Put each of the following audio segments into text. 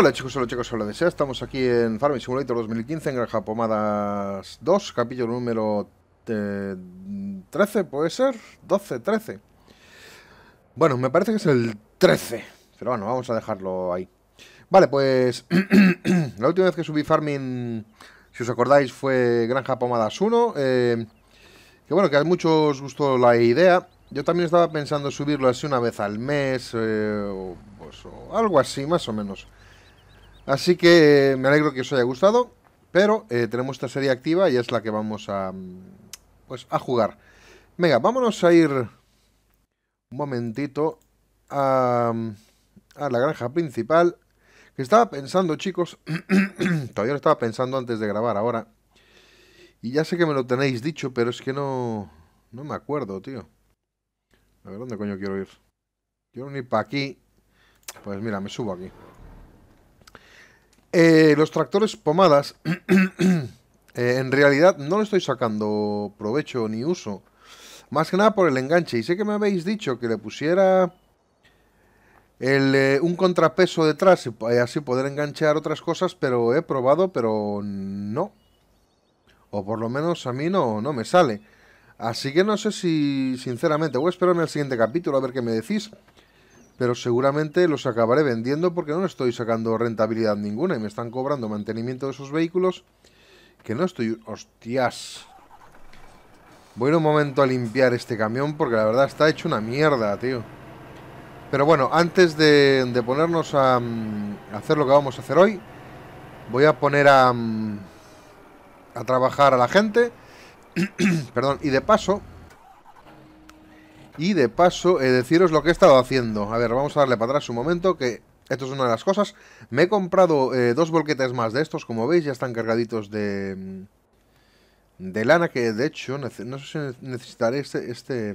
Hola chicos, hola desea, estamos aquí en Farming Simulator 2015 en Granja Pomadas 2, capítulo número 13, ¿puede ser? 12, 13. Bueno, me parece que es el 13, pero bueno, vamos a dejarlo ahí. Vale, pues la última vez que subí Farming, si os acordáis, fue Granja Pomadas 1. Que bueno, que a muchos os gustó la idea. Yo también estaba pensando subirlo así una vez al mes, o algo así, más o menos. Así que me alegro que os haya gustado, pero tenemos esta serie activa y es la que vamos a, pues, a jugar. Venga, vámonos a ir un momentito a la granja principal. Que estaba pensando, chicos, todavía lo estaba pensando antes de grabar ahora. Y ya sé que me lo tenéis dicho, pero es que no me acuerdo, tío. A ver, ¿dónde coño quiero ir? Quiero ir para aquí. Pues mira, me subo aquí. Los tractores pomadas en realidad no le estoy sacando provecho ni uso, más que nada por el enganche. Y sé que me habéis dicho que le pusiera un contrapeso detrás y así poder enganchar otras cosas, pero he probado, pero no. O por lo menos a mí no me sale. Así que no sé si, sinceramente, voy a esperarme al siguiente capítulo a ver qué me decís. Pero seguramente los acabaré vendiendo porque no estoy sacando rentabilidad ninguna. Y me están cobrando mantenimiento de esos vehículos. Que no estoy... ¡Hostias! Voy un momento a limpiar este camión porque la verdad está hecho una mierda, tío. Pero bueno, antes de ponernos a hacer lo que vamos a hacer hoy, voy a poner a trabajar a la gente. Perdón, y de paso... deciros lo que he estado haciendo. A ver, vamos a darle para atrás un momento, que esto es una de las cosas. Me he comprado dos volquetes más de estos, como veis, ya están cargaditos de lana, que de hecho, no sé si necesitaré este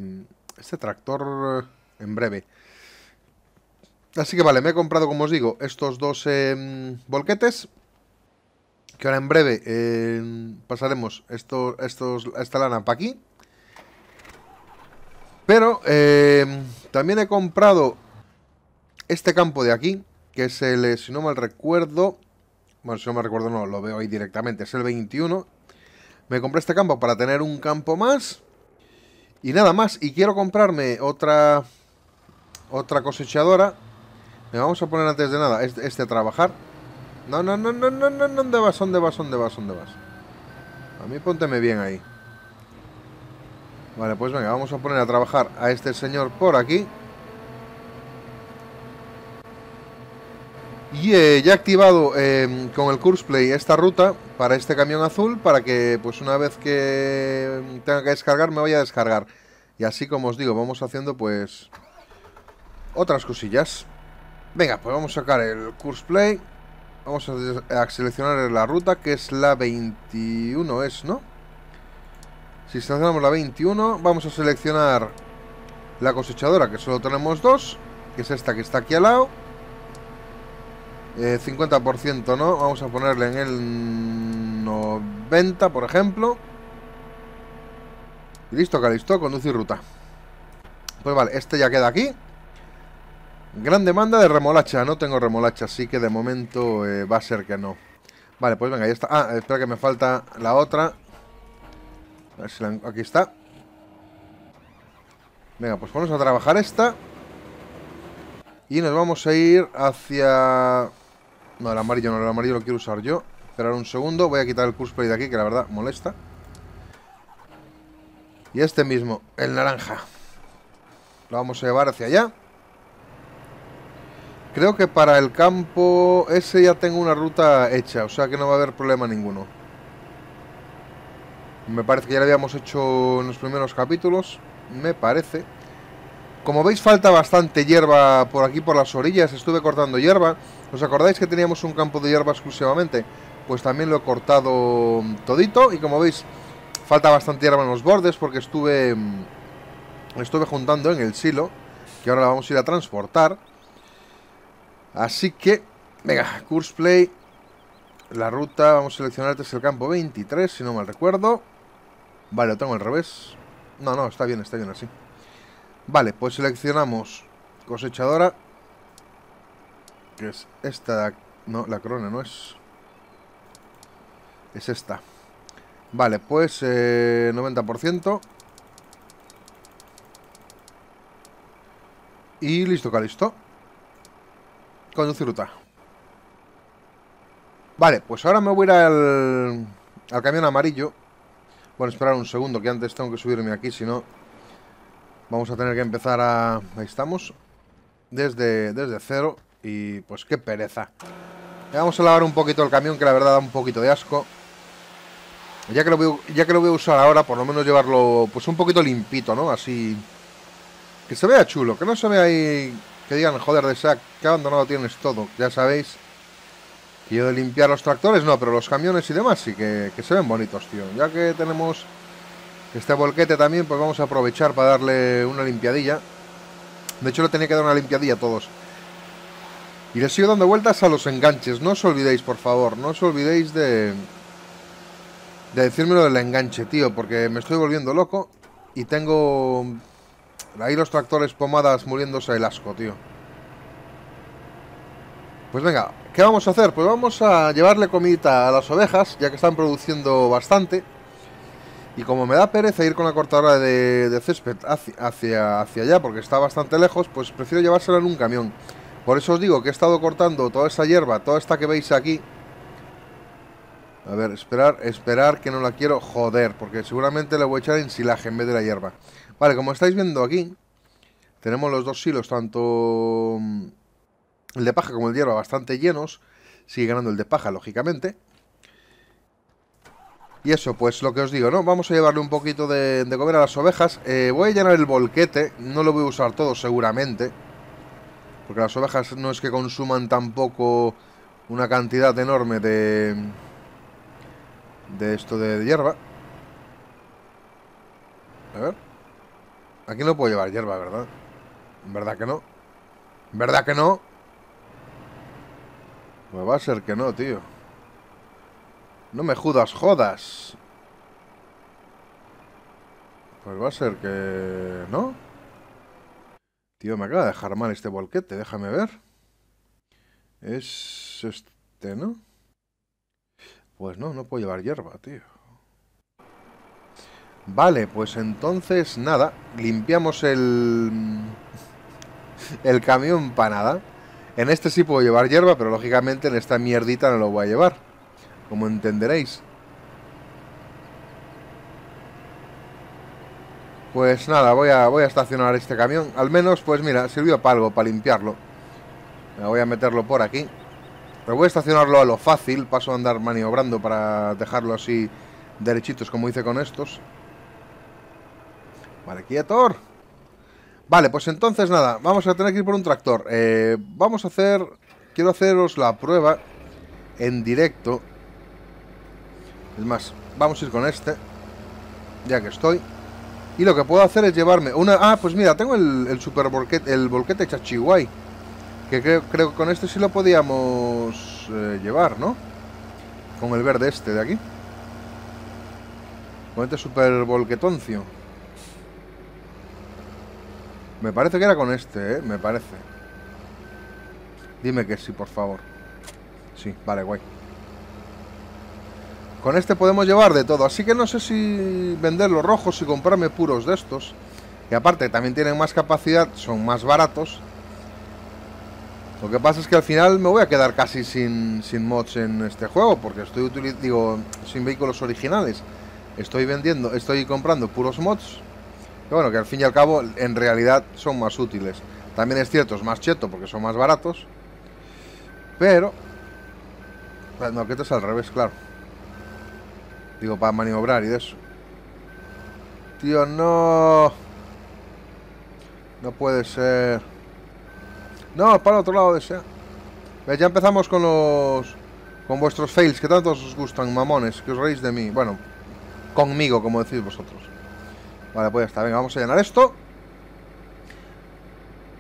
tractor en breve. Así que vale, me he comprado, como os digo, estos dos volquetes, que ahora en breve pasaremos esta lana para aquí. Pero también he comprado este campo de aquí, que es el, si no mal recuerdo, bueno, si no mal recuerdo no, lo veo ahí directamente, es el 21. Me compré este campo para tener un campo más y nada más. Y quiero comprarme otra cosechadora. Me vamos a poner antes de nada este a trabajar. No, ¿dónde vas? A mí pónteme bien ahí. Vale, pues venga, vamos a poner a trabajar a este señor por aquí. Y ya he activado con el Courseplay esta ruta para este camión azul, para que pues una vez que tenga que descargar, me vaya a descargar. Y así, como os digo, vamos haciendo pues otras cosillas. Venga, pues vamos a sacar el Courseplay. Vamos a seleccionar la ruta, que es la 21, ¿no? Si seleccionamos la 21, vamos a seleccionar la cosechadora, que solo tenemos dos, que es esta que está aquí al lado. 50% no, vamos a ponerle en el 90, por ejemplo. Y listo, que listo, conducir ruta. Pues vale, este ya queda aquí. Gran demanda de remolacha, no tengo remolacha, así que de momento va a ser que no. Vale, pues venga, ya está. Ah, espera que me falta la otra. A ver si aquí está. Venga, pues vamos a trabajar esta. Y nos vamos a ir hacia... No, el amarillo no, el amarillo lo quiero usar yo. Esperar un segundo, voy a quitar el Courseplay de aquí, que la verdad molesta. Y este mismo, el naranja, lo vamos a llevar hacia allá. Creo que para el campo ese ya tengo una ruta hecha, o sea que no va a haber problema ninguno. Me parece que ya lo habíamos hecho en los primeros capítulos, me parece. Como veis, falta bastante hierba por aquí, por las orillas. Estuve cortando hierba. ¿Os acordáis que teníamos un campo de hierba exclusivamente? Pues también lo he cortado todito. Y como veis, falta bastante hierba en los bordes, porque estuve juntando en el silo, que ahora la vamos a ir a transportar. Así que, venga, Courseplay. La ruta, vamos a seleccionar este, es el campo 23, si no mal recuerdo. Vale, lo tengo al revés. No, está bien así. Vale, pues seleccionamos cosechadora, que es esta de No, la Krone no es. Es esta. Vale, pues 90%. Y listo, Calisto. Conduce ruta. Vale, pues ahora me voy a ir al camión amarillo. Bueno, esperar un segundo, que antes tengo que subirme aquí, si no vamos a tener que empezar a... Ahí estamos. Desde cero. Y pues qué pereza. Vamos a lavar un poquito el camión, que la verdad da un poquito de asco. Ya que lo voy a usar ahora, por lo menos llevarlo pues un poquito limpito, ¿no? Así... Que se vea chulo, que no se vea ahí... Que digan, joder, de sac, que abandonado tienes todo. Ya sabéis que yo de limpiar los tractores no, pero los camiones y demás sí que se ven bonitos, tío. Ya que tenemos este volquete también, pues vamos a aprovechar para darle una limpiadilla. De hecho, le tenía que dar una limpiadilla a todos. Y les sigo dando vueltas a los enganches. No os olvidéis, por favor, no os olvidéis de decirme lo del enganche, tío, porque me estoy volviendo loco y tengo... Ahí los tractores pomadas muriéndose el asco, tío. Pues venga, ¿qué vamos a hacer? Pues vamos a llevarle comidita a las ovejas, ya que están produciendo bastante. Y como me da pereza ir con la cortadora de césped hacia allá, porque está bastante lejos, pues prefiero llevársela en un camión. Por eso os digo que he estado cortando toda esa hierba, toda esta que veis aquí. A ver, esperar que no la quiero joder, porque seguramente la voy a echar en silaje en vez de la hierba. Vale, como estáis viendo aquí, tenemos los dos silos, tanto el de paja como el de hierba, bastante llenos. Sigue ganando el de paja, lógicamente. Y eso, pues lo que os digo, ¿no? Vamos a llevarle un poquito de comer a las ovejas. Voy a llenar el volquete, no lo voy a usar todo seguramente, porque las ovejas no es que consuman tampoco una cantidad enorme de esto de hierba. A ver. Aquí no puedo llevar hierba, ¿verdad? ¿Verdad que no? ¿Verdad que no? Pues va a ser que no, tío. No me jodas. Pues va a ser que... ¿No? Tío, me acaba de dejar mal este volquete. Déjame ver. Es este, ¿no? Pues no, no puedo llevar hierba, tío. Vale, pues entonces nada. Limpiamos el camión para nada. En este sí puedo llevar hierba, pero lógicamente en esta mierdita no lo voy a llevar, como entenderéis. Pues nada, voy a estacionar este camión. Al menos, pues mira, sirvió para algo, para limpiarlo. Voy a meterlo por aquí. Pero voy a estacionarlo a lo fácil. Paso a andar maniobrando para dejarlo así derechitos, como hice con estos. Vale, quieto. Vale, pues entonces nada, vamos a tener que ir por un tractor. Vamos a hacer... Quiero haceros la prueba en directo. Es más, vamos a ir con este, ya que estoy. Y lo que puedo hacer es llevarme una... Ah, pues mira, tengo el super volquete, el volquete Chachihuay, que creo que con este sí lo podíamos llevar, ¿no? Con el verde este de aquí. Con este super volquetoncio. Me parece que era con este, ¿eh? Me parece. Dime que sí, por favor. Sí, vale, guay. Con este podemos llevar de todo, así que no sé si vender los rojos y comprarme puros de estos. Y aparte, también tienen más capacidad, son más baratos. Lo que pasa es que al final me voy a quedar casi sin mods en este juego, porque estoy sin vehículos originales. Estoy comprando puros mods. Que bueno, que al fin y al cabo, en realidad son más útiles. También es cierto, es más cheto, porque son más baratos. Pero... No, que esto es al revés, claro. Digo, para maniobrar y de eso. Tío, no. No puede ser. No, para el otro lado desea. Ya empezamos con los... Con vuestros fails, que tanto os gustan, mamones, que os reís de mí. Bueno, conmigo, como decís vosotros. Vale, pues ya está, venga, vamos a llenar esto.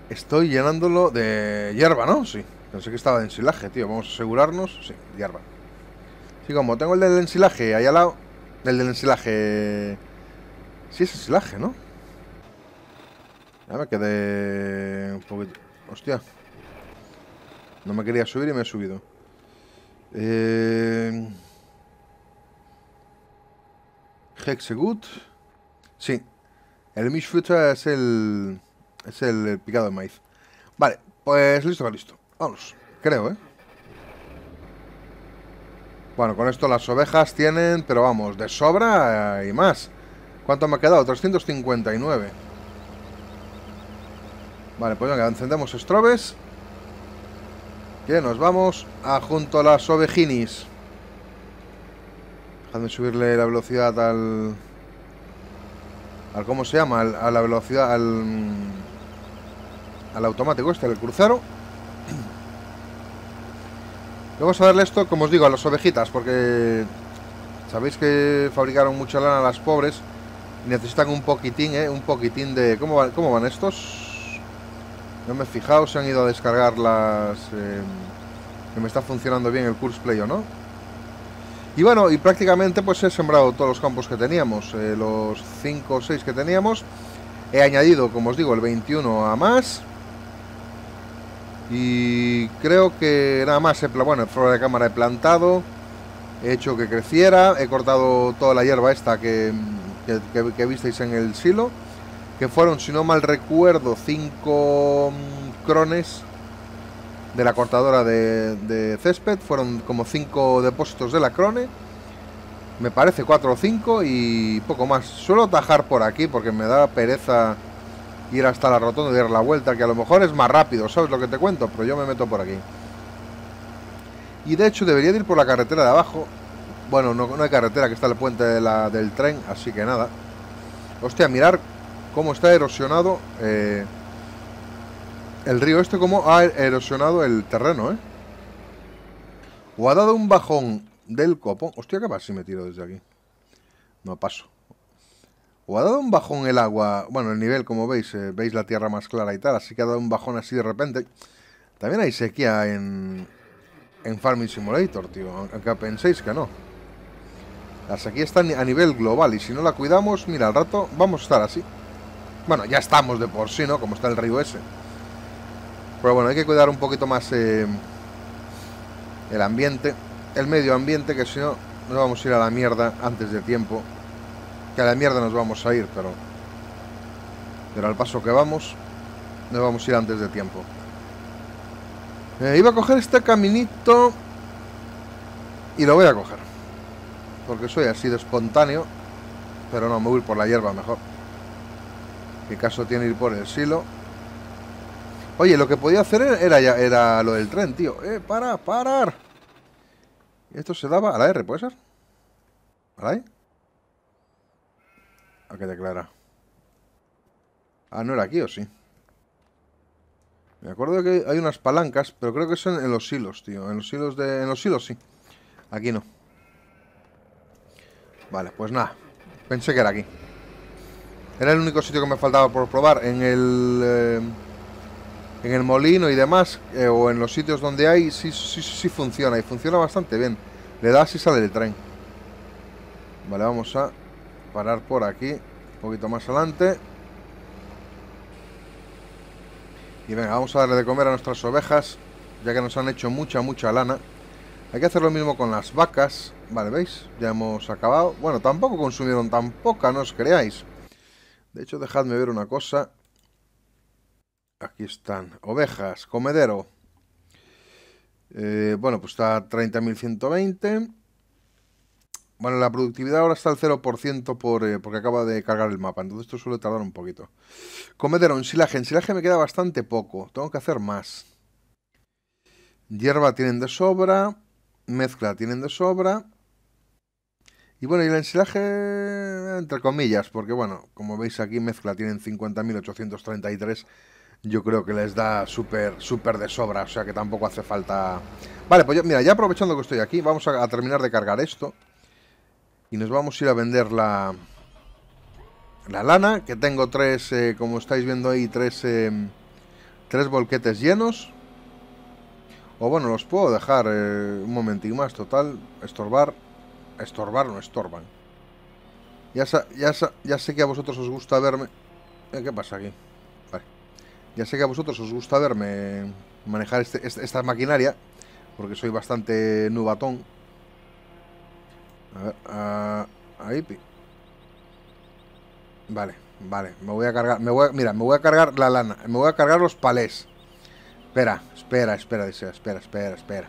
Estoy llenándolo de hierba, ¿no? Sí, pensé que estaba de ensilaje, tío. Vamos a asegurarnos, sí, hierba. Sí, como tengo el del ensilaje ahí al lado. El del ensilaje. Sí, es ensilaje, ¿no? Ya me quedé un poquito... Hostia. No me quería subir y me he subido. Hexegut. Sí. El Mishfucha es el... es el picado de maíz. Vale, pues listo, listo. Vamos, creo, ¿eh? Bueno, con esto las ovejas tienen, pero vamos, de sobra y más. ¿Cuánto me ha quedado? 359. Vale, pues venga, encendemos estrobes. Que nos vamos a junto a las ovejinis. Dejadme subirle la velocidad al... al ¿cómo se llama? A la velocidad, al automático este, el crucero. Vamos a darle esto, como os digo, a las ovejitas, porque sabéis que fabricaron mucha lana a las pobres y necesitan un poquitín, un poquitín de... ¿Cómo van estos? No me he fijado, se han ido a descargar las... que me está funcionando bien el Courseplay o no. Y bueno, y prácticamente pues he sembrado todos los campos que teníamos, los 5 o 6 que teníamos. He añadido, como os digo, el 21 a más. Y creo que nada más, bueno, fuera de cámara he plantado, he hecho que creciera, he cortado toda la hierba esta que visteis en el silo, que fueron, si no mal recuerdo, 5 crones de la cortadora de césped, fueron como 5 depósitos de la Krone, me parece 4 o 5 y poco más. Suelo tajar por aquí porque me da pereza ir hasta la rotonda y dar la vuelta, que a lo mejor es más rápido, ¿sabes lo que te cuento? Pero yo me meto por aquí. Y de hecho debería de ir por la carretera de abajo. Bueno, no hay carretera, que está el puente del tren, así que nada. Hostia, mirar cómo está erosionado el río este, cómo ha erosionado el terreno, ¿eh? O ha dado un bajón del copón. Hostia, ¿qué pasa si me tiro desde aquí? No paso. O ha dado un bajón el agua, bueno, el nivel, como veis, veis la tierra más clara y tal, así que ha dado un bajón así de repente. También hay sequía en Farming Simulator, tío, aunque penséis que no. La sequía está a nivel global y si no la cuidamos, mira, al rato vamos a estar así. Bueno, ya estamos de por sí, ¿no? Como está el río ese. Pero bueno, hay que cuidar un poquito más el ambiente, el medio ambiente, que si no nos vamos a ir a la mierda antes de tiempo. Que a la mierda nos vamos a ir, pero al paso que vamos, nos vamos a ir antes de tiempo. Iba a coger este caminito y lo voy a coger, porque soy así de espontáneo. Pero no, me voy por la hierba mejor. ¿Qué caso tiene ir por el silo? Oye, lo que podía hacer era lo del tren, tío. ¡Parar! Esto se daba a la R, ¿puede ser? ¿A la E? ¿A qué te aclara? Ah, ¿no era aquí o sí? Me acuerdo que hay unas palancas, pero creo que son en los hilos, tío. En los hilos, sí. Aquí no. Vale, pues nada. Pensé que era aquí. Era el único sitio que me faltaba por probar. En el molino y demás, o en los sitios donde hay, sí funciona. Y funciona bastante bien. Le das y sale el tren. Vale, vamos a... parar por aquí, un poquito más adelante. Y venga, vamos a darle de comer a nuestras ovejas, ya que nos han hecho mucha lana. Hay que hacer lo mismo con las vacas. Vale, ¿veis? Ya hemos acabado. Bueno, tampoco consumieron tan poca, no os creáis. De hecho, dejadme ver una cosa. Aquí están, ovejas, comedero. Bueno, pues está 30.120. Bueno, la productividad ahora está al 0% porque acaba de cargar el mapa. Entonces esto suele tardar un poquito. Comedero, ensilaje. Ensilaje me queda bastante poco. Tengo que hacer más. Hierba tienen de sobra. Mezcla tienen de sobra. Y bueno, y el ensilaje... entre comillas. Porque bueno, como veis aquí, mezcla tienen 50.833. Yo creo que les da súper de sobra. O sea que tampoco hace falta... Vale, pues mira, ya aprovechando que estoy aquí, vamos a terminar de cargar esto. Y nos vamos a ir a vender la lana, que tengo como estáis viendo ahí, tres bolquetes llenos. O bueno, los puedo dejar un momentín más, total, estorbar no estorban. Ya sé que a vosotros os gusta verme... ¿qué pasa aquí? Vale. Ya sé que a vosotros os gusta verme manejar esta maquinaria. porque soy bastante nubatón. A ver, ahí. Vale, vale, me voy a cargar, mira, me voy a cargar la lana, me voy a cargar los palés. Espera, espera, espera, dice, espera, espera, espera.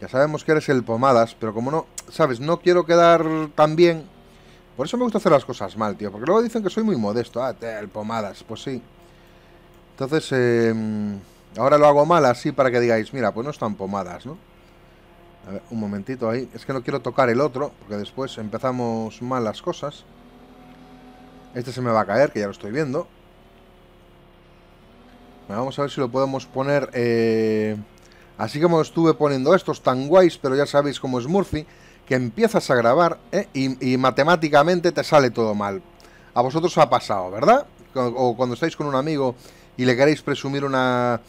Ya sabemos que eres el Pomadas, pero como no, sabes, no quiero quedar tan bien. Por eso me gusta hacer las cosas mal, tío, porque luego dicen que soy muy modesto. Ah, el Pomadas, pues sí. Entonces, ahora lo hago mal así para que digáis, mira, pues no están Pomadas, ¿no? A ver, un momentito ahí. Es que no quiero tocar el otro, porque después empezamos mal las cosas. Este se me va a caer, que ya lo estoy viendo. Vamos a ver si lo podemos poner así como estuve poniendo estos tan guays. Pero ya sabéis cómo es Murphy, que empiezas a grabar y matemáticamente te sale todo mal. A vosotros ha pasado, ¿verdad? O cuando estáis con un amigo y le queréis presumir una,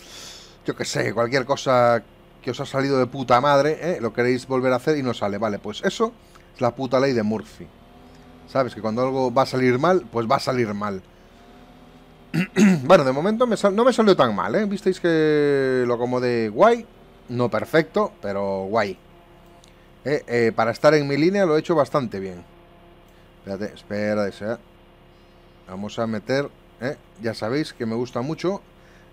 yo qué sé, cualquier cosa que os ha salido de puta madre, lo queréis volver a hacer y no sale. Vale, pues eso es la puta ley de Murphy. Sabes que cuando algo va a salir mal, pues va a salir mal. Bueno, de momento no me salió tan mal, ¿eh? Visteis que lo acomodé guay. No perfecto, pero guay. Para estar en mi línea lo he hecho bastante bien. Espérate, espera, vamos a meter, ya sabéis que me gusta mucho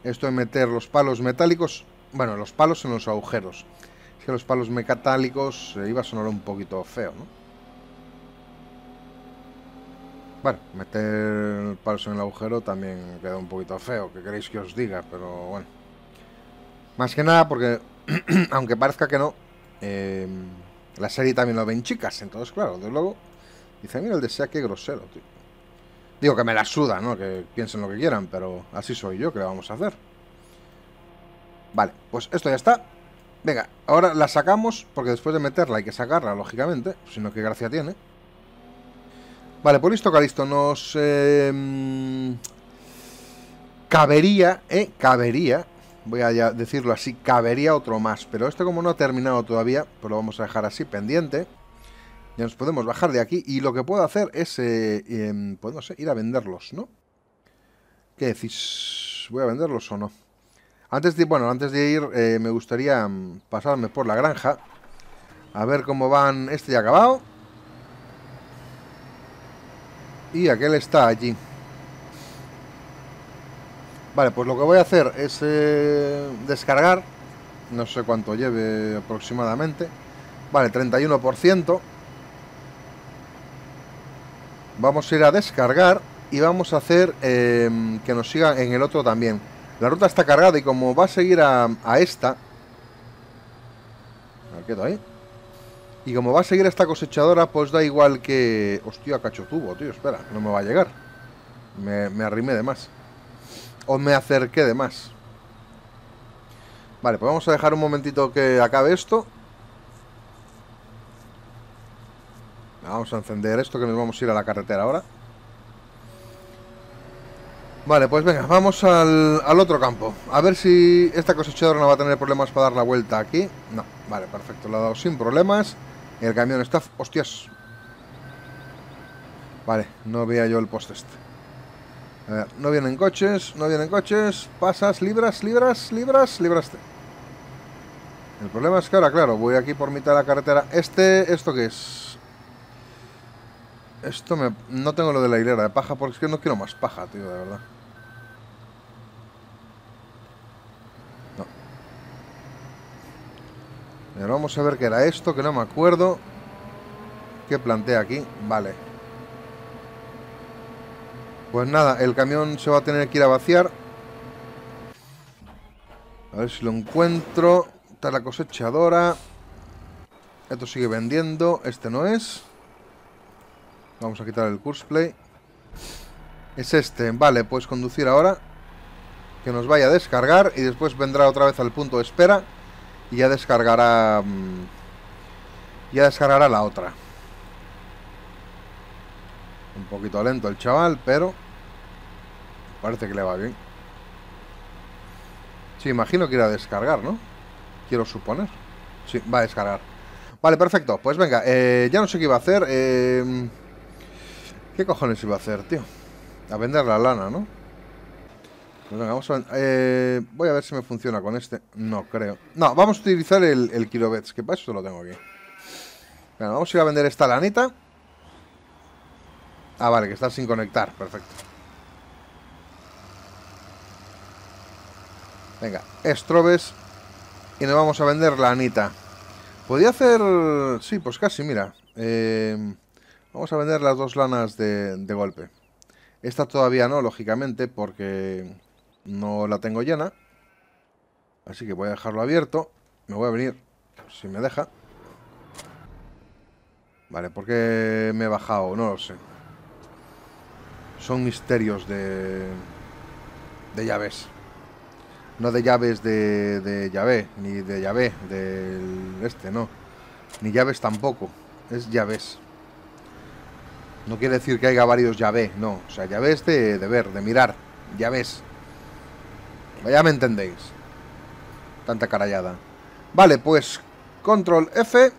esto de meter los palos metálicos. Bueno, los palos en los agujeros. Es que los palos metálicos iba a sonar un poquito feo, ¿no? Bueno, meter palos en el agujero también queda un poquito feo, que queréis que os diga, pero bueno. Más que nada porque, aunque parezca que no, la serie también lo ven chicas, entonces claro, desde luego, dice, mira el de Sea, qué grosero, tío. Digo que me la suda, ¿no? Que piensen lo que quieran, pero así soy yo, ¿qué le vamos a hacer? Vale, pues esto ya está. Venga, ahora la sacamos, porque después de meterla hay que sacarla, lógicamente, sino que gracia tiene. Vale, pues listo, Calisto, nos cabería, cabería, voy a decirlo así, cabería otro más, pero esto como no ha terminado todavía, pues lo vamos a dejar así, pendiente. Ya nos podemos bajar de aquí, y lo que puedo hacer es, pues no sé, ir a venderlos, ¿no? ¿Qué decís? ¿Voy a venderlos o no? Antes de, bueno, antes de ir, me gustaría pasarme por la granja, a ver cómo van este ya acabado. Y aquel está allí. Vale, pues lo que voy a hacer es descargar. No sé cuánto lleve aproximadamente. Vale, 31%. Vamos a ir a descargar. Y vamos a hacer que nos sigan en el otro también. La ruta está cargada y como va a seguir a esta. A ver, quieto ahí. Y como va a seguir esta cosechadora, pues da igual que... Hostia, cachotubo, tío, espera, no me va a llegar. Me arrimé de más. O me acerqué de más. Vale, pues vamos a dejar un momentito que acabe esto. Vamos a encender esto que nos vamos a ir a la carretera ahora. Vale, pues venga, vamos al otro campo. A ver si esta cosechadora no va a tener problemas para dar la vuelta aquí. No, vale, perfecto, lo ha dado sin problemas. El camión está... ¡Hostias! Vale, no veía yo el post este. A ver, no vienen coches, no vienen coches. Pasas, libraste. El problema es que ahora, claro, voy aquí por mitad de la carretera. ¿Esto qué es? Esto no tengo lo de la hilera de paja, porque es que no quiero más paja, tío, de verdad. Pero vamos a ver qué era esto, que no me acuerdo. ¿Qué plantea aquí? Vale. Pues nada, el camión se va a tener que ir a vaciar. A ver si lo encuentro. Está la cosechadora. Esto sigue vendiendo. Este no es. Vamos a quitar el Courseplay. Es este. Vale, pues conducir ahora. Que nos vaya a descargar. Y después vendrá otra vez al punto de espera. Y ya descargará la otra. Un poquito lento el chaval, pero parece que le va bien. Sí, imagino que irá a descargar, ¿no? Quiero suponer. Sí, va a descargar. Vale, perfecto. Pues venga, ya no sé qué iba a hacer. ¿Qué cojones iba a hacer, tío? A vender la lana, ¿no? Bueno, vamos a ver. Voy a ver si me funciona con este. No creo. No, vamos a utilizar el Kirovets, que para eso lo tengo aquí. Bueno, vamos a ir a vender esta lanita. Ah, vale, que está sin conectar. Perfecto. Venga, estrobes. Y nos vamos a vender lanita. Podía hacer... Sí, pues casi, mira. Vamos a vender las dos lanas de golpe. Esta todavía no, lógicamente, porque no la tengo llena. Así que voy a dejarlo abierto. Me voy a venir, si me deja. Vale, ¿por qué me he bajado? No lo sé. Son misterios de llaves. No de llaves de llave, ni de llave del este, no. Ni llaves tampoco, es llaves. No quiere decir que haya varios llaves, no. O sea, llaves de ver, de mirar, llaves. Ya me entendéis. Tanta carallada. Vale, pues control F,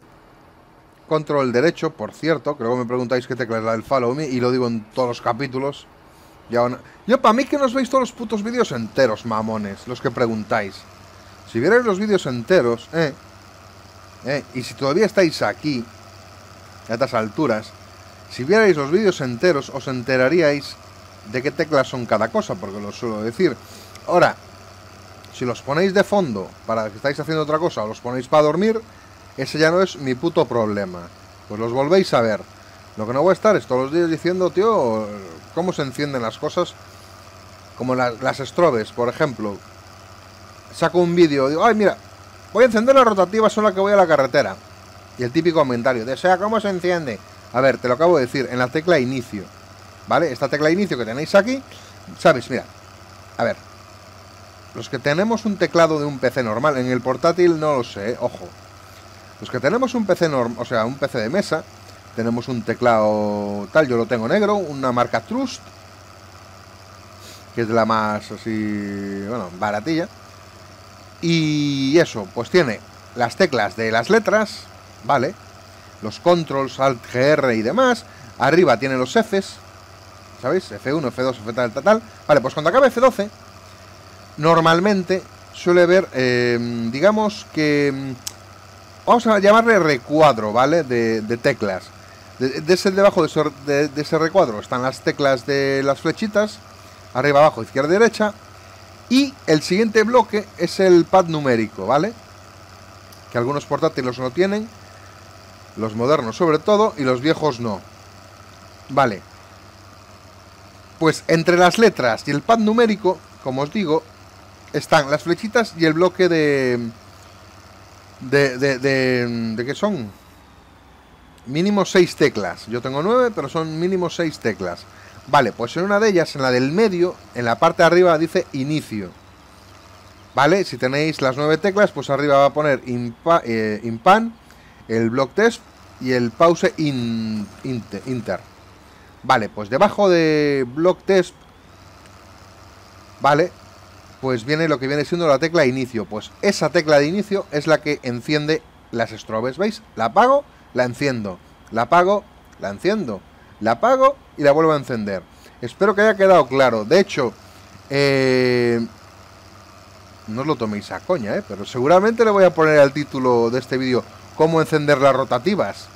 control derecho, por cierto. Creo que me preguntáis qué tecla es la del follow me, y lo digo en todos los capítulos. Yo, para mí que no os veis todos los putos vídeos enteros, mamones, los que preguntáis. Si vierais los vídeos enteros, y si todavía estáis aquí, a estas alturas, si vierais los vídeos enteros, os enteraríais de qué teclas son cada cosa, porque lo suelo decir. Ahora, si los ponéis de fondo para que estáis haciendo otra cosa, o los ponéis para dormir, ese ya no es mi puto problema. Pues los volvéis a ver. Lo que no voy a estar es todos los días diciendo, tío, cómo se encienden las cosas. Como las estrobes, por ejemplo. Saco un vídeo, digo, ay, mira, voy a encender la rotativa sola que voy a la carretera. Y el típico comentario, desea cómo se enciende. A ver, te lo acabo de decir, en la tecla inicio. ¿Vale? Esta tecla inicio que tenéis aquí, ¿sabes? Mira, a ver. Los que tenemos un teclado de un PC normal, en el portátil no lo sé, ojo. Los que tenemos un PC normal, o sea, un PC de mesa... Tenemos un teclado tal, yo lo tengo negro, una marca Trust, que es de la más así, bueno, baratilla. Y eso, pues tiene las teclas de las letras, ¿vale? Los controls, Alt, GR y demás. Arriba tiene los Fs, ¿sabéis? F1, F2, F tal, tal, tal. Vale, pues cuando acabe F12, normalmente suele haber, digamos que... Vamos a llamarle recuadro, ¿vale? De teclas. Debajo de ese recuadro están las teclas de las flechitas, arriba, abajo, izquierda, derecha, y el siguiente bloque es el pad numérico, ¿vale? Que algunos portátiles no tienen, los modernos sobre todo, y los viejos no. Vale. Pues entre las letras y el pad numérico, como os digo, están las flechitas y el bloque de qué son mínimo 6 teclas. Yo tengo 9, pero son mínimo 6 teclas. Vale, pues en una de ellas, en la del medio, en la parte de arriba dice inicio. Vale, si tenéis las 9 teclas, pues arriba va a poner impan, el block test y el pause inter. Vale, pues debajo de block test, vale, pues viene lo que viene siendo la tecla de inicio. Pues esa tecla de inicio es la que enciende las estrobes, ¿veis? La apago, la enciendo, la apago, la enciendo, la apago y la vuelvo a encender. Espero que haya quedado claro. De hecho, no os lo toméis a coña, pero seguramente le voy a poner al título de este vídeo cómo encender las rotativas.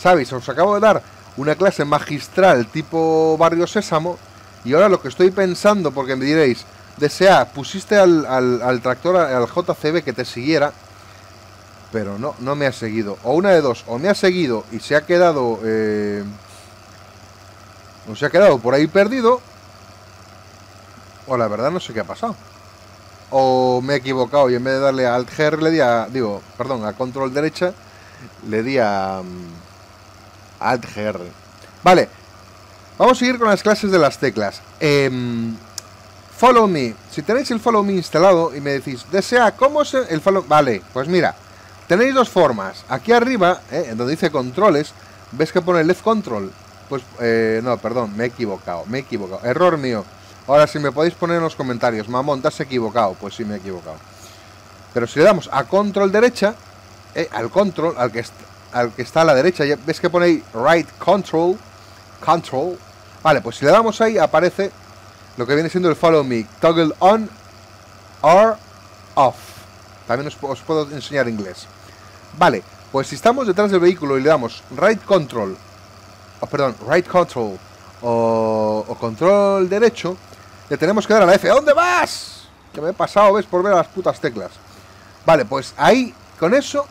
¿Sabéis? Os acabo de dar una clase magistral tipo Barrio Sésamo, y ahora lo que estoy pensando, porque me diréis, Desea, pusiste al tractor, al JCB, que te siguiera, pero no me ha seguido. O una de dos, o me ha seguido y se ha quedado, o se ha quedado por ahí perdido, o la verdad no sé qué ha pasado. O me he equivocado y en vez de darle a Alt-GR le di a, a Control derecha, le di a Alt-GR. Vale, vamos a seguir con las clases de las teclas. Follow me, si tenéis el follow me instalado y me decís, desea, ¿cómo se...? El follow... Vale, pues mira, tenéis dos formas. Aquí arriba, donde dice controles, ¿ves que pone left control? Pues, no, perdón, me he equivocado, error mío. Ahora, si me podéis poner en los comentarios, mamón, ¿te has equivocado? Pues sí, me he equivocado. Pero si le damos a control derecha, al control, al que está a la derecha, ¿ves que pone ahí right control? Vale, pues si le damos ahí aparece... lo que viene siendo el follow me, toggle on or off. También os puedo enseñar inglés. Vale, pues si estamos detrás del vehículo y le damos right control, o control derecho, le tenemos que dar a la F. ¿A dónde vas? Que me he pasado, ¿ves? Por ver a las putas teclas. Vale, pues ahí, con eso,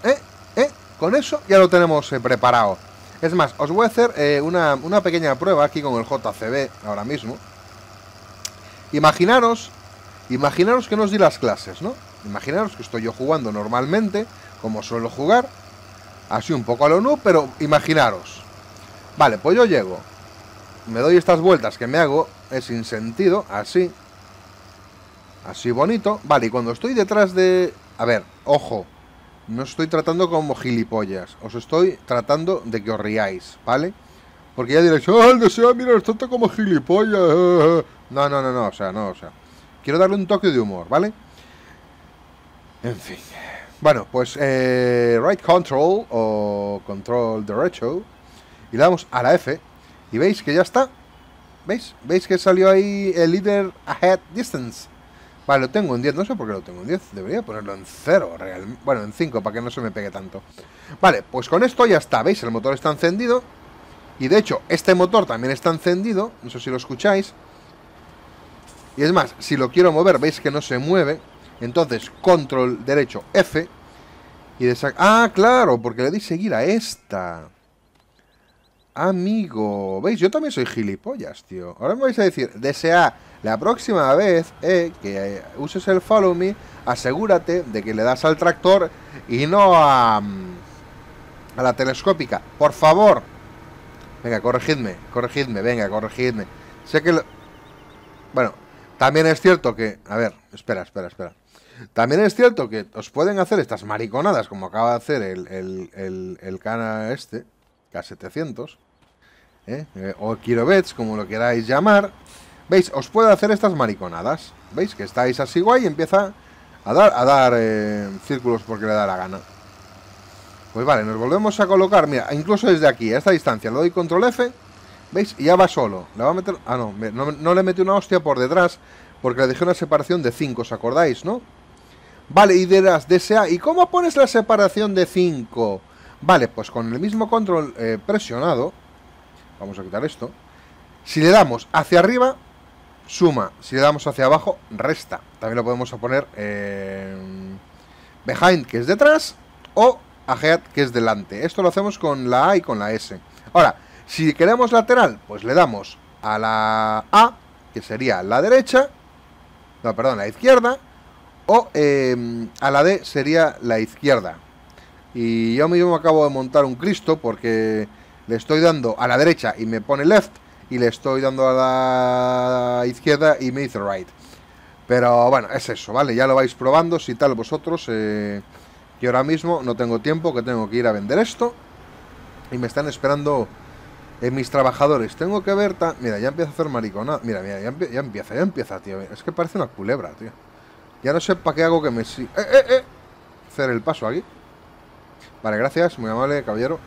con eso ya lo tenemos preparado. Es más, os voy a hacer una pequeña prueba aquí con el JCB ahora mismo. Imaginaros que no os di las clases, ¿no? Imaginaros que estoy yo jugando normalmente, como suelo jugar, así un poco a lo noob, pero imaginaros. Vale, pues yo llego, me doy estas vueltas que me hago, es sin sentido, así, así bonito. Vale, y cuando estoy detrás de... A ver, ojo, no estoy tratando como gilipollas, os estoy tratando de que os riáis, ¿vale? Porque ya diréis, ¡ah, el deseo, mira, os trata como gilipollas! No, no, no, no, o sea, quiero darle un toque de humor, ¿vale? En fin, bueno, pues right control o control derecho, y le damos a la F, y veis que ya está. ¿Veis? ¿Veis que salió ahí el leader ahead distance? Vale, lo tengo en 10, no sé por qué lo tengo en 10. Debería ponerlo en 0, realmente. Bueno, en 5, para que no se me pegue tanto. Vale, pues con esto ya está, ¿veis? El motor está encendido. Y de hecho, este motor también está encendido. No sé si lo escucháis. Y es más, si lo quiero mover, veis que no se mueve. Entonces, control derecho F. Y ah, claro, porque le di seguir a esta. Amigo, ¿veis? Yo también soy gilipollas, tío. Ahora me vais a decir, DSA, la próxima vez que uses el follow me, asegúrate de que le das al tractor y no a la telescópica, por favor. Venga, corregidme. Sé que lo... Bueno, también es cierto que... A ver, espera. También es cierto que os pueden hacer estas mariconadas, como acaba de hacer el cana este, K700. O Kirovets, como lo queráis llamar. ¿Veis? Os puede hacer estas mariconadas. ¿Veis? Que estáis así guay y empieza a dar círculos porque le da la gana. Pues vale, nos volvemos a colocar. Mira, incluso desde aquí, a esta distancia, le doy control F. ¿Veis? Y ya va solo. Le va a meter... Ah, no, no le metí una hostia por detrás, porque le dejé una separación de 5, ¿os acordáis, no? Vale, y dirás, DSA, ¿y cómo pones la separación de 5? Vale, pues con el mismo control presionado. Vamos a quitar esto. Si le damos hacia arriba, suma. Si le damos hacia abajo, resta. También lo podemos poner behind, que es detrás, o ahead, que es delante. Esto lo hacemos con la A y con la S. Ahora, si queremos lateral, pues le damos a la A, que sería la derecha. No, perdón, la izquierda. O a la D sería la izquierda. Y yo mismo acabo de montar un Cristo, porque le estoy dando a la derecha y me pone left, y le estoy dando a la izquierda y me dice right. Pero bueno, es eso, ¿vale? Ya lo vais probando, si tal vosotros. Yo ahora mismo no tengo tiempo, que tengo que ir a vender esto. Y me están esperando mis trabajadores. Tengo que ver... Mira, ya empieza a hacer maricona. Mira, ya empieza, tío. Es que parece una culebra, tío. Ya no sé para qué hago que me... Hacer el paso aquí. Vale, gracias, muy amable caballero.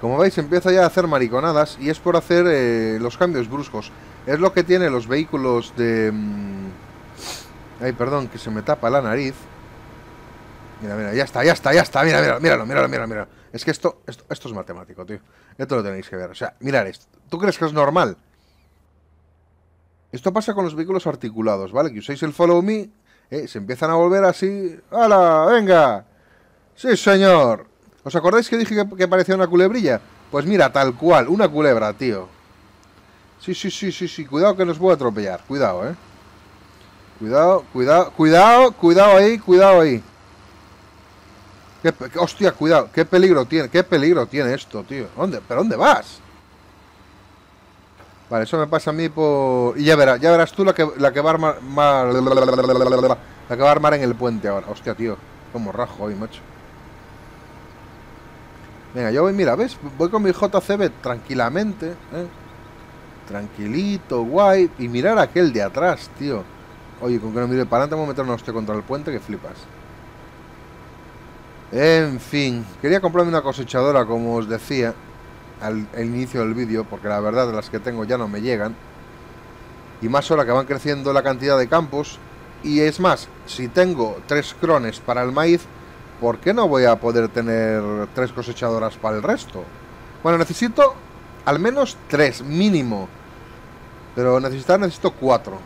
Como veis, empieza ya a hacer mariconadas. Y es por hacer los cambios bruscos. Es lo que tiene los vehículos de... Ay, perdón, que se me tapa la nariz. Mira, ya está. Míralo. Es que esto es matemático, tío. Esto lo tenéis que ver. O sea, mirad esto. ¿Tú crees que es normal? Esto pasa con los vehículos articulados, ¿vale? Que uséis el follow me, se empiezan a volver así. ¡Hala! ¡Venga! ¡Sí, señor! ¿Os acordáis que dije que parecía una culebrilla? Pues mira, tal cual, una culebra, tío. Sí. Cuidado que nos voy a atropellar. Cuidado, Cuidado ahí. Hostia, cuidado, qué peligro tiene esto, tío. ¿Pero dónde vas? Vale, eso me pasa a mí por... Y ya verás tú la que va a armar en el puente ahora. Hostia, tío, como rajo hoy, macho. Venga, yo voy, mira, ¿ves? Voy con mi JCB tranquilamente, tranquilito, guay. Y mirar aquel de atrás, tío. Oye, con que no mire para adelante, vamos a meter una hostia contra el puente que flipas. En fin, quería comprarme una cosechadora, como os decía al inicio del vídeo, porque la verdad las que tengo ya no me llegan. y más ahora que van creciendo la cantidad de campos. Y es más, si tengo 3 crones para el maíz, ¿por qué no voy a poder tener 3 cosechadoras para el resto? Bueno, necesito al menos 3, mínimo. Pero necesito 4.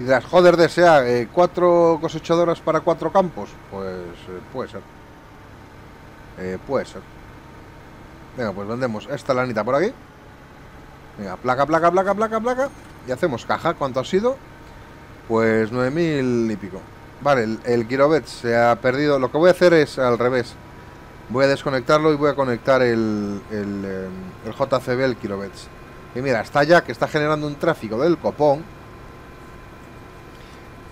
Y dirás, joder, desea 4 cosechadoras para 4 campos. Pues puede ser. Puede ser. Venga, pues vendemos esta lanita por aquí. Venga, placa, placa, placa, placa, placa. Y hacemos caja. ¿Cuánto ha sido? Pues 9000 y pico. Vale, el Kirovets se ha perdido. Lo que voy a hacer es al revés. Voy a desconectarlo y voy a conectar el JCB, el Kirovets. Y mira, está ya que está generando un tráfico del copón.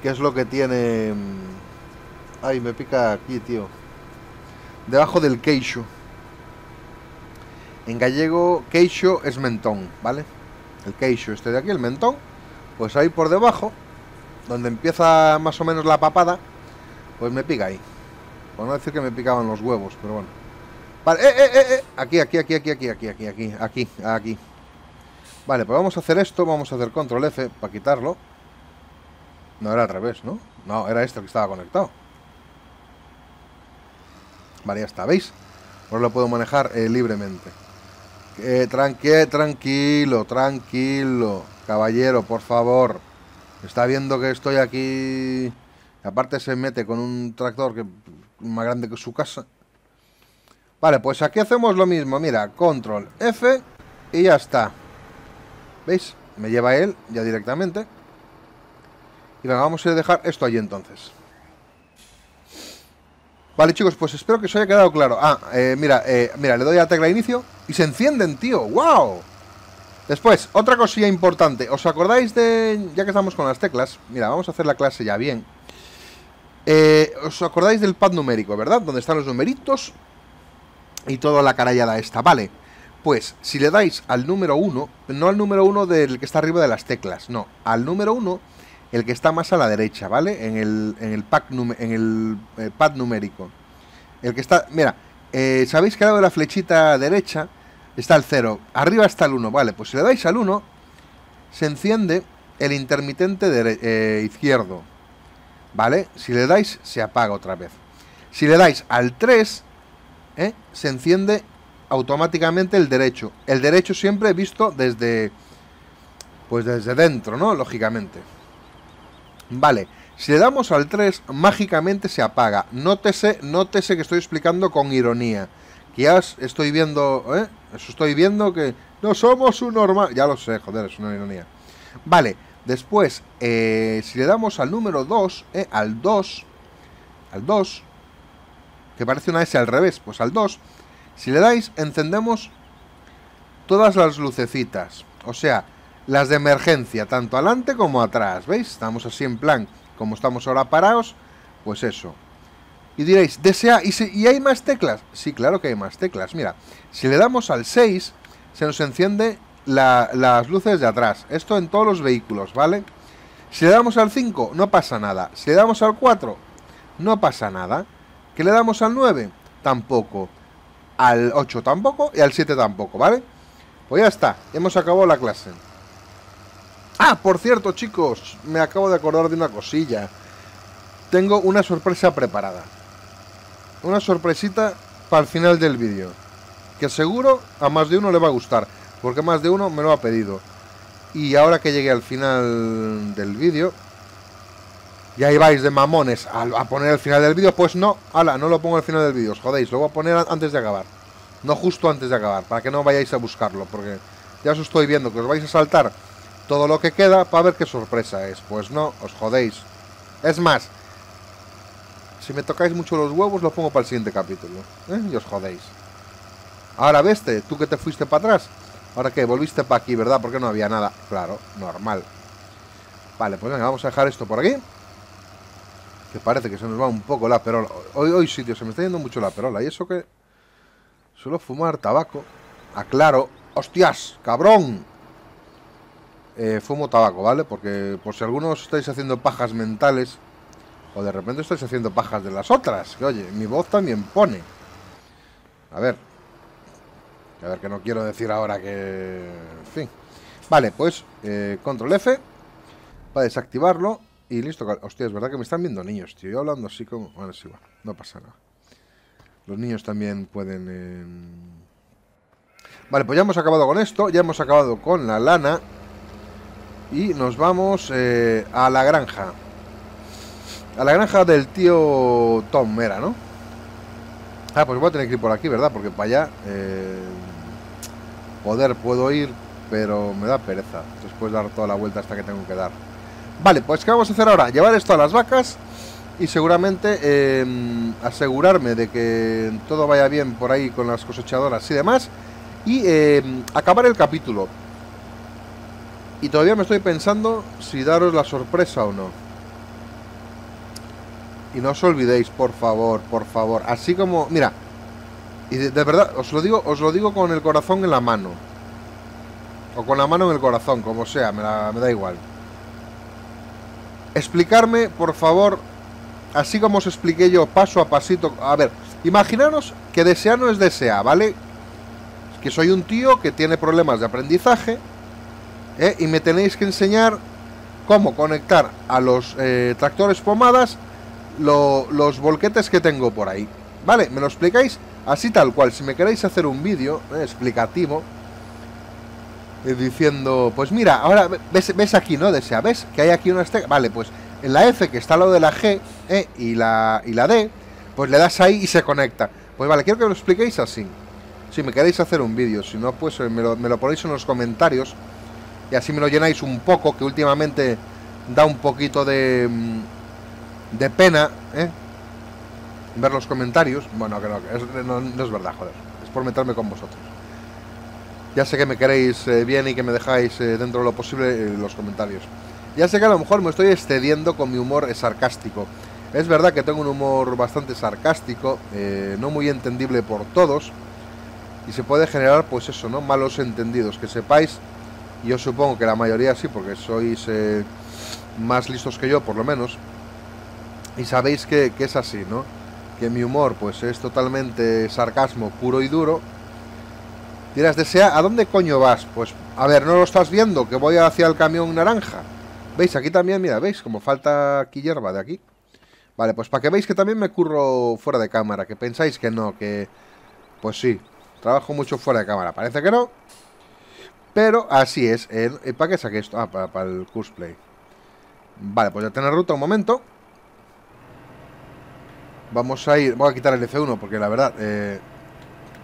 Que es lo que tiene... Ay, me pica aquí, tío. Debajo del queixo. En gallego, queixo es mentón, ¿vale? El queixo este de aquí, el mentón. Pues ahí por debajo, donde empieza más o menos la papada, pues me pica ahí. Por no decir que me picaban los huevos, pero bueno. Vale, aquí, aquí, aquí, aquí, aquí, aquí, aquí, aquí, aquí, aquí. Vale, pues vamos a hacer esto. Vamos a hacer control F para quitarlo. No, era al revés, ¿no? No, era este el que estaba conectado. Vale, ya está, ¿veis? Ahora lo puedo manejar libremente. Tranquilo, tranquilo. Caballero, por favor. Está viendo que estoy aquí. Aparte se mete con un tractor que más grande que su casa. Vale, pues aquí hacemos lo mismo. Mira, control F y ya está. ¿Veis? Me lleva él ya directamente. Y venga, vamos a dejar esto allí entonces. Vale, chicos, pues espero que os haya quedado claro. Ah, mira, le doy a la tecla inicio y se encienden, tío. ¡Wow! Después, otra cosilla importante. ¿Os acordáis de...? Ya que estamos con las teclas. Mira, vamos a hacer la clase ya bien. ¿Os acordáis del pad numérico, verdad? Donde están los numeritos y toda la carallada esta, vale. Pues, si le dais al número 1, no al número 1 del que está arriba de las teclas, no, al número 1, el que está más a la derecha, ¿vale? En el pad numérico. El que está, mira, ¿sabéis que al lado de la flechita derecha está el 0? Arriba está el 1, vale, pues si le dais al 1, se enciende el intermitente izquierdo, ¿vale? Si le dais, se apaga otra vez. Si le dais al 3, se enciende automáticamente el derecho. El derecho siempre visto desde... pues desde dentro, ¿no? Lógicamente. Vale. Si le damos al 3, mágicamente se apaga. Nótese que estoy explicando con ironía. Que ya estoy viendo... Os estoy viendo que... No somos un normal... Ya lo sé, joder, es una ironía. Vale. Después, si le damos al número 2, al 2, que parece una S al revés, pues al 2, si le dais, encendemos todas las lucecitas, o sea, las de emergencia, tanto adelante como atrás, ¿veis? Estamos así en plan, como estamos ahora parados, pues eso. Y diréis, desea, ¿y hay más teclas? Sí, claro que hay más teclas, mira, si le damos al 6, se nos enciende las luces de atrás, esto en todos los vehículos, ¿vale? Si le damos al 5, no pasa nada, si le damos al 4, no pasa nada, ¿qué le damos al 9? Tampoco. Al 8 tampoco y al 7 tampoco, ¿vale? Pues ya está, hemos acabado la clase. Ah, por cierto, chicos, me acabo de acordar de una cosilla. Tengo una sorpresa preparada. Una sorpresita para el final del vídeo. Que seguro a más de uno le va a gustar. Porque más de uno me lo ha pedido. Y ahora que llegue al final del vídeo... Y ahí vais de mamones a poner el final del vídeo. Pues no, ala, no lo pongo al final del vídeo, os jodéis, lo voy a poner antes de acabar. No justo antes de acabar, para que no vayáis a buscarlo. Porque ya os estoy viendo que os vais a saltar todo lo que queda para ver qué sorpresa es. Pues no, os jodéis. Es más, si me tocáis mucho los huevos, lo pongo para el siguiente capítulo, y os jodéis. Ahora veste, tú que te fuiste para atrás. Ahora que volviste para aquí, ¿verdad? Porque no había nada, claro, normal. Vale, pues venga, vamos a dejar esto por aquí, que parece que se nos va un poco la perola. Hoy sí, tío, se me está yendo mucho la perola. Y eso que suelo fumar tabaco. Aclaro. ¡Hostias, cabrón! Fumo tabaco, ¿vale? Porque por si algunos estáis haciendo pajas mentales, o de repente estáis haciendo pajas de las otras, que oye, mi voz también pone. A ver, que no quiero decir ahora que... En fin. Vale, pues control F para desactivarlo y listo. Hostia, es verdad que me están viendo niños, tío. Yo hablando así como... Bueno, sí, bueno, no pasa nada. Los niños también pueden... Vale, pues ya hemos acabado con esto. Ya hemos acabado con la lana. Y nos vamos a la granja. A la granja del tío Tom, era, ¿no? Ah, pues voy a tener que ir por aquí, ¿verdad? Porque para allá... puedo ir, pero me da pereza. Después dar toda la vuelta hasta que tengo que dar. Vale, pues ¿qué vamos a hacer ahora? Llevar esto a las vacas y seguramente asegurarme de que todo vaya bien por ahí con las cosechadoras y demás. Y acabar el capítulo. Y todavía me estoy pensando si daros la sorpresa o no. Y no os olvidéis, por favor, por favor. Así como, mira. Y de verdad, os lo digo con el corazón en la mano. O con la mano en el corazón, como sea, me da igual. Explicarme, por favor, así como os expliqué yo paso a pasito. A ver, imaginaros que desear no es desear, ¿vale? Que soy un tío que tiene problemas de aprendizaje, ¿eh? Y me tenéis que enseñar cómo conectar a los tractores pomadas los volquetes que tengo por ahí. ¿Vale? ¿Me lo explicáis? Así tal cual, si me queréis hacer un vídeo explicativo diciendo, pues mira, ahora ves aquí, ¿no? Desea, ¿ves? Que hay aquí una esteca. Vale, pues en la F, que está al lado de la G y la D, pues le das ahí y se conecta. Pues vale, quiero que lo expliquéis así. Si me queréis hacer un vídeo, si no, pues me lo ponéis en los comentarios. Y así me lo llenáis un poco, que últimamente da un poquito de pena, ¿eh? Ver los comentarios. Bueno, que no es verdad, joder. Es por meterme con vosotros. Ya sé que me queréis bien y que me dejáis dentro de lo posible los comentarios. Ya sé que a lo mejor me estoy excediendo con mi humor sarcástico. Es verdad que tengo un humor bastante sarcástico, no muy entendible por todos. Y se puede generar, pues eso, ¿no? Malos entendidos. Que sepáis, yo supongo que la mayoría sí, porque sois más listos que yo, por lo menos. Y sabéis que es así, ¿no? Que mi humor pues es totalmente sarcasmo puro y duro. Dirás, desea, ¿a dónde coño vas? Pues, a ver, ¿no lo estás viendo? Que voy hacia el camión naranja. ¿Veis? Aquí también, mira, ¿veis? Como falta aquí hierba de aquí. Vale, pues para que veáis que también me curro fuera de cámara. Que pensáis que no, que... Pues sí, trabajo mucho fuera de cámara. Parece que no. Pero así es. ¿Para qué saqué esto? Ah, para el Courseplay. Vale, pues ya tener ruta un momento. Vamos a ir... Voy a quitar el F1 porque la verdad...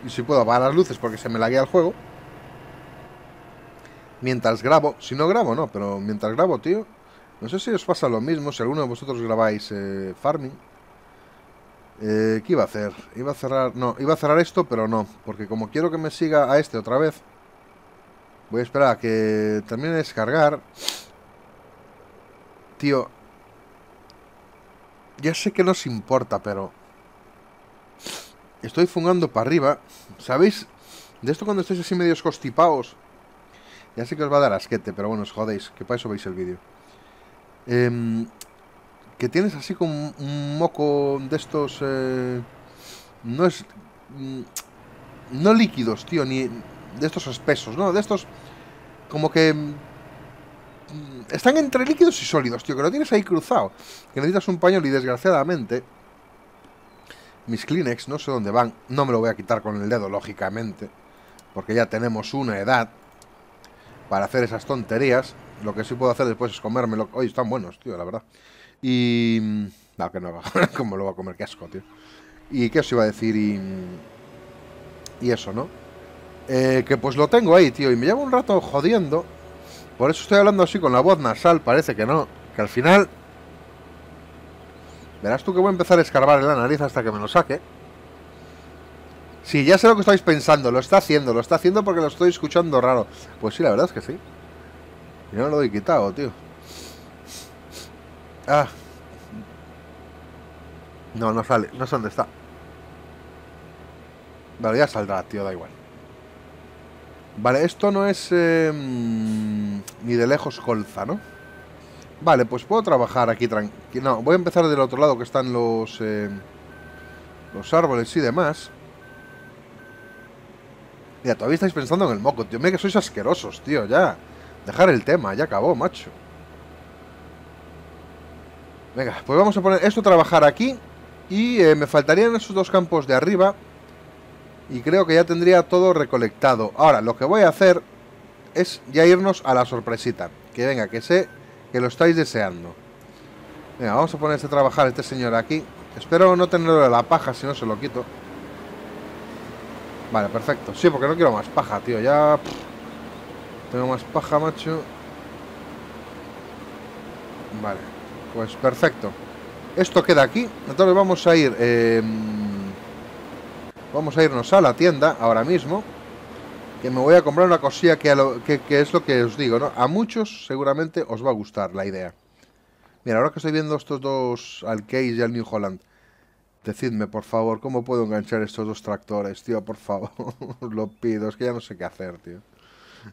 Y si puedo apagar las luces porque se me laguea el juego. Mientras grabo... Si no grabo, no. Pero mientras grabo, tío... No sé si os pasa lo mismo. Si alguno de vosotros grabáis Farming. ¿Qué iba a hacer? Iba a cerrar... No, iba a cerrar esto, pero no. Porque como quiero que me siga a este otra vez... Voy a esperar a que termine de descargar. Tío... Ya sé que no os importa, pero... Estoy fungando para arriba. ¿Sabéis? De esto cuando estáis así medios constipados. Ya sé que os va a dar asquete, pero bueno, os jodéis. Que para eso veis el vídeo. Que tienes así como un moco de estos... no es... No líquidos, tío, ni... De estos espesos, ¿no? De estos... Como que... Están entre líquidos y sólidos, tío. Que lo tienes ahí cruzado. Que necesitas un pañuelo y desgraciadamente mis Kleenex no sé dónde van. No me lo voy a quitar con el dedo, lógicamente, porque ya tenemos una edad para hacer esas tonterías. Lo que sí puedo hacer después es comérmelo. Oye, están buenos, tío, la verdad. Y... No, que no. ¿Cómo lo voy a comer? Qué asco, tío. ¿Y qué os iba a decir? Y eso, ¿no? Que pues lo tengo ahí, tío. Y me llevo un rato jodiendo. Por eso estoy hablando así con la voz nasal, parece que no. Que al final... Verás tú que voy a empezar a escarbar en la nariz hasta que me lo saque. Sí, ya sé lo que estáis pensando. Lo está haciendo porque lo estoy escuchando raro. Pues sí, la verdad es que sí. Yo no lo he quitado, tío. Ah. No, no sale. No sé dónde está. Vale, ya saldrá, tío, da igual. Vale, esto no es ni de lejos colza, ¿no? Vale, pues puedo trabajar aquí tranquilo. No, voy a empezar del otro lado que están los árboles y demás. Mira, todavía estáis pensando en el moco, tío. Mira que sois asquerosos, tío, ya. Dejar el tema, ya acabó, macho. Venga, pues vamos a poner esto a trabajar aquí. Y me faltarían esos dos campos de arriba. Y creo que ya tendría todo recolectado. Ahora, lo que voy a hacer es ya irnos a la sorpresita. Que venga, que sé que lo estáis deseando. Venga, vamos a ponerse a trabajar este señor aquí. Espero no tenerle la paja, si no se lo quito. Vale, perfecto. Sí, porque no quiero más paja, tío. Ya... tengo más paja, macho. Vale. Pues perfecto. Esto queda aquí. Entonces vamos a ir vamos a irnos a la tienda ahora mismo, que me voy a comprar una cosilla que es lo que os digo, ¿no? A muchos seguramente os va a gustar la idea. Mira, ahora que estoy viendo estos dos, al Case y al New Holland, decidme por favor cómo puedo enganchar estos dos tractores, tío, por favor. Os lo pido, es que ya no sé qué hacer, tío.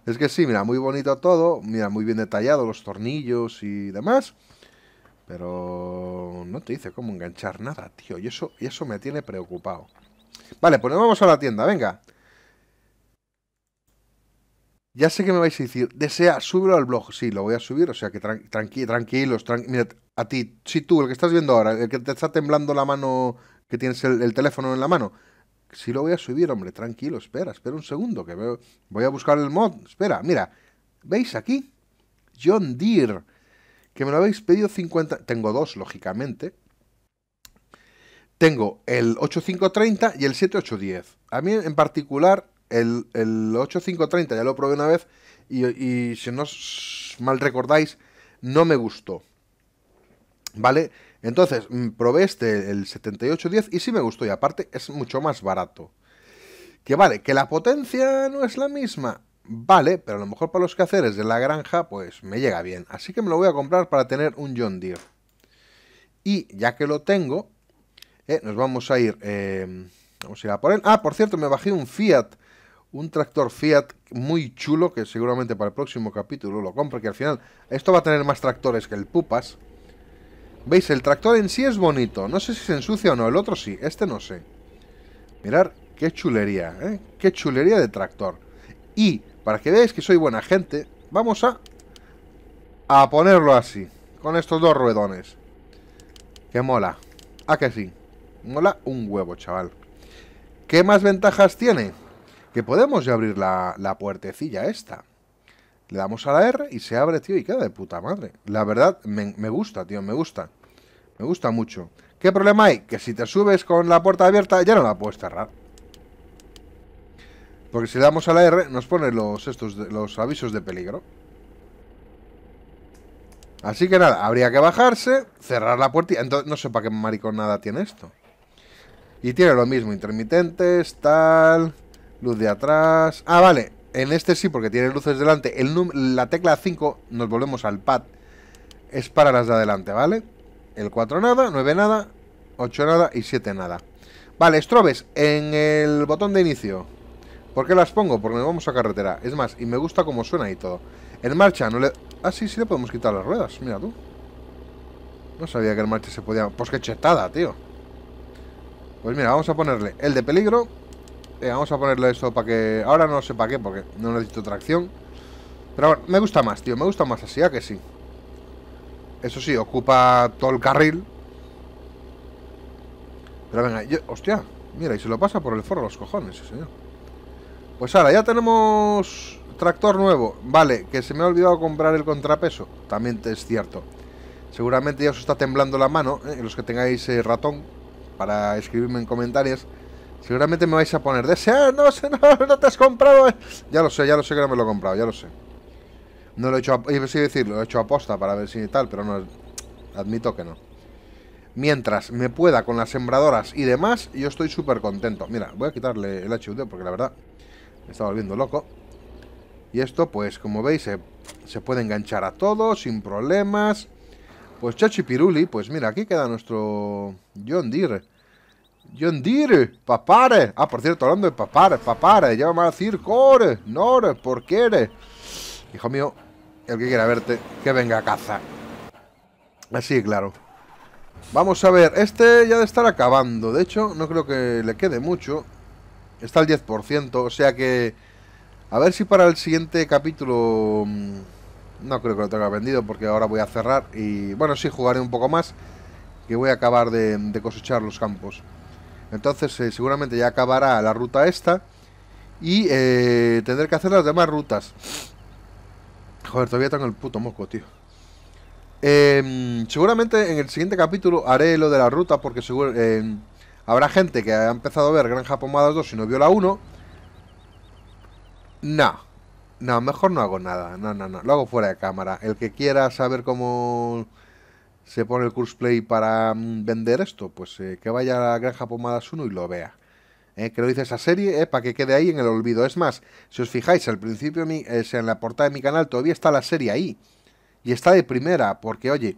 Es que sí, mira, muy bonito todo. Mira, muy bien detallado, los tornillos y demás. Pero no te dice cómo enganchar nada, tío. Y eso me tiene preocupado. Vale, pues nos vamos a la tienda, venga. Ya sé que me vais a decir, desea, súbelo al blog. Sí, lo voy a subir, o sea que tranquilos. Mira, a ti, si tú, el que estás viendo ahora, el que te está temblando la mano, que tienes el teléfono en la mano. Sí lo voy a subir, hombre, tranquilo, espera un segundo, que veo. Voy a buscar el mod, espera, mira. ¿Veis aquí? John Deere. Que me lo habéis pedido 50... Tengo dos, lógicamente. Tengo el 8530 y el 7810. A mí, en particular, el 8530 ya lo probé una vez. Y si no os mal recordáis, no me gustó. ¿Vale? Entonces, probé este, el 7810, y sí me gustó. Y aparte, es mucho más barato. Que vale, que la potencia no es la misma... Vale, pero a lo mejor para los quehaceres de la granja, pues me llega bien. Así que me lo voy a comprar para tener un John Deere. Y ya que lo tengo, nos vamos a ir a por él. Ah, por cierto, me bajé un Fiat. Un tractor Fiat muy chulo, que seguramente para el próximo capítulo lo compro. Que al final, esto va a tener más tractores que el Pupas. ¿Veis? El tractor en sí es bonito. No sé si se ensucia o no, el otro sí, este no sé. Mirad, qué chulería, ¿eh? Qué chulería de tractor. Y... para que veáis que soy buena gente, vamos a ponerlo así, con estos dos ruedones. Que mola. ¿A que sí? Mola un huevo, chaval. ¿Qué más ventajas tiene? Que podemos ya abrir la puertecilla esta. Le damos a la R y se abre, tío, y queda de puta madre. La verdad, me gusta, tío, me gusta. Me gusta mucho. ¿Qué problema hay? Que si te subes con la puerta abierta, ya no la puedes cerrar. Porque si le damos a la R nos pone los avisos de peligro. Así que nada, habría que bajarse, cerrar la puerta. Entonces no sé para qué maricón nada tiene esto. Y tiene lo mismo, intermitentes, tal, luz de atrás. Ah, vale, en este sí, porque tiene luces delante. La tecla 5, nos volvemos al pad, es para las de adelante, ¿vale? El 4 nada, 9 nada, 8 nada y 7 nada. Vale, strobes en el botón de inicio. ¿Por qué las pongo? Porque nos vamos a carretera. Es más, y me gusta cómo suena y todo. En marcha no le... Ah, sí, sí le podemos quitar las ruedas. Mira tú. No sabía que en marcha se podía... Pues qué chetada, tío. Pues mira, vamos a ponerle el de peligro. Vamos a ponerle esto para que... Ahora no sé para qué, porque no necesito tracción. Pero bueno, me gusta más, tío. Me gusta más así, ¿a que sí? Eso sí, ocupa todo el carril. Pero venga, yo... Hostia, mira, y se lo pasa por el forro los cojones, ese señor. Pues ahora ya tenemos tractor nuevo. Vale, que se me ha olvidado comprar el contrapeso. También es cierto. Seguramente ya os está temblando la mano, los que tengáis ratón, para escribirme en comentarios. Seguramente me vais a poner desear, no te has comprado. Ya lo sé que no me lo he comprado, ya lo sé. No lo he hecho a... iba a decir, lo he hecho aposta para ver si tal, pero no, admito que no. Mientras me pueda con las sembradoras y demás, yo estoy súper contento. Mira, voy a quitarle el HUD porque la verdad... me está volviendo loco. Y esto, pues, como veis, se puede enganchar a todo, sin problemas. Pues chachipiruli, pues mira, aquí queda nuestro John Deere. John Deere, papare. Ah, por cierto, hablando de papare, llévame a decir, core, nor, porque hijo mío, el que quiera verte, que venga a caza. Así, claro. Vamos a ver, este ya de estar acabando. De hecho, no creo que le quede mucho. Está al 10%, o sea que... A ver si para el siguiente capítulo No creo que lo tenga vendido porque ahora voy a cerrar. Y bueno, sí, jugaré un poco más, que voy a acabar de cosechar los campos. Entonces seguramente ya acabará la ruta esta. Y tendré que hacer las demás rutas. Joder, todavía tengo el puto moco, tío. Seguramente en el siguiente capítulo haré lo de la ruta, porque seguro habrá gente que ha empezado a ver Granja Pomadas 2 y no vio la 1. No, mejor no hago nada. No, lo hago fuera de cámara. El que quiera saber cómo se pone el Courseplay para vender esto, pues que vaya a la Granja Pomadas 1 y lo vea. Que lo hice esa serie, para que quede ahí en el olvido. Es más, si os fijáis, al principio en la portada de mi canal todavía está la serie ahí. Y está de primera, porque oye,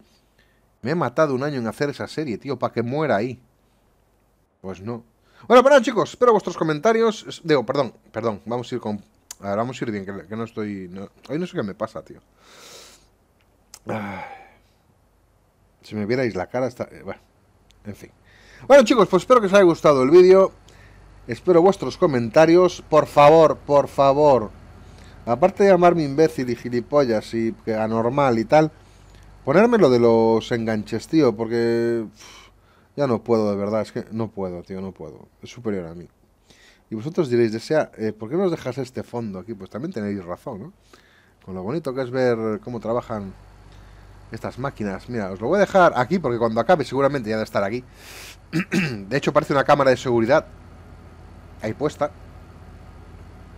me he matado un año en hacer esa serie, tío, para que muera ahí. Pues no. Bueno, chicos, espero vuestros comentarios. Digo, perdón, vamos a ir con... A ver, vamos a ir bien, que no estoy... No, hoy no sé qué me pasa, tío. Ay, si me vierais la cara está... Bueno, en fin. Bueno, chicos, pues espero que os haya gustado el vídeo. Espero vuestros comentarios. Por favor. Aparte de llamarme imbécil y gilipollas y anormal y tal, ponerme lo de los enganches, tío, porque... ya no puedo, de verdad. Es que no puedo, tío, no puedo. Es superior a mí. Y vosotros diréis, ¿por qué nos dejas este fondo aquí? Pues también tenéis razón, ¿no? Con lo bonito que es ver cómo trabajan estas máquinas. Mira, os lo voy a dejar aquí porque cuando acabe seguramente ya debe estar aquí. De hecho, parece una cámara de seguridad ahí puesta.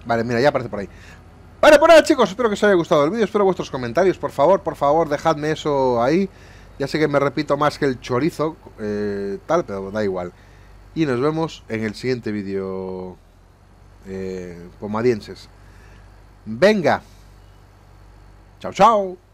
Vale, mira, ya aparece por ahí. Vale, por ahora, chicos, espero que os haya gustado el vídeo. Espero vuestros comentarios, por favor, dejadme eso ahí. Ya sé que me repito más que el chorizo, tal, pero da igual. Y nos vemos en el siguiente vídeo, pomadienses. Venga. Chao.